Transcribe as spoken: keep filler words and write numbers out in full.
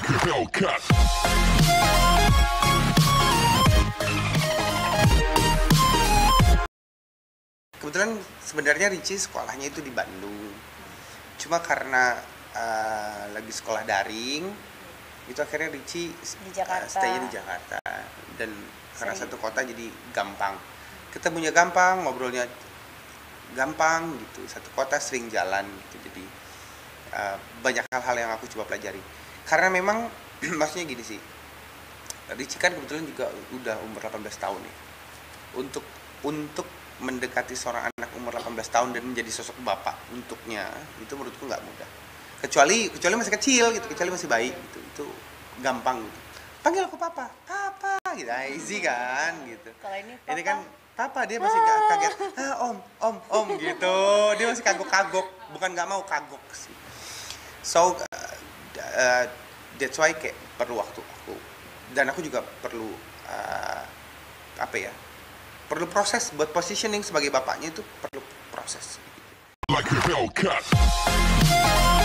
like a bell cut. Kebetulan sebenarnya Ricci sekolahnya itu di Bandung. Cuma karena uh, lagi sekolah daring, itu akhirnya Ricci di Jakarta. Uh, stay di Jakarta. Dan karena Seri. satu kota jadi gampang. Ketemunya gampang, ngobrolnya gampang gitu. Satu kota sering jalan gitu. Jadi Uh, banyak hal-hal yang aku coba pelajari karena memang maksudnya gini sih, Ricci kan kebetulan juga udah umur delapan belas tahun nih. Untuk untuk mendekati seorang anak umur delapan belas tahun dan menjadi sosok bapak untuknya itu menurutku nggak mudah, kecuali kecuali masih kecil gitu, kecuali masih bayi gitu, itu gampang gitu. Panggil aku papa, papa gitu, easy kan gitu. Kalau ini papa, ini kan papa dia masih gak kaget, ah, om om om gitu, dia masih kagok-kagok, bukan nggak mau, kagok sih. So, uh, uh, that's why kayak perlu waktu aku. Dan aku juga perlu, uh, apa ya, perlu proses buat positioning sebagai bapaknya, itu perlu proses. Like a bell cut.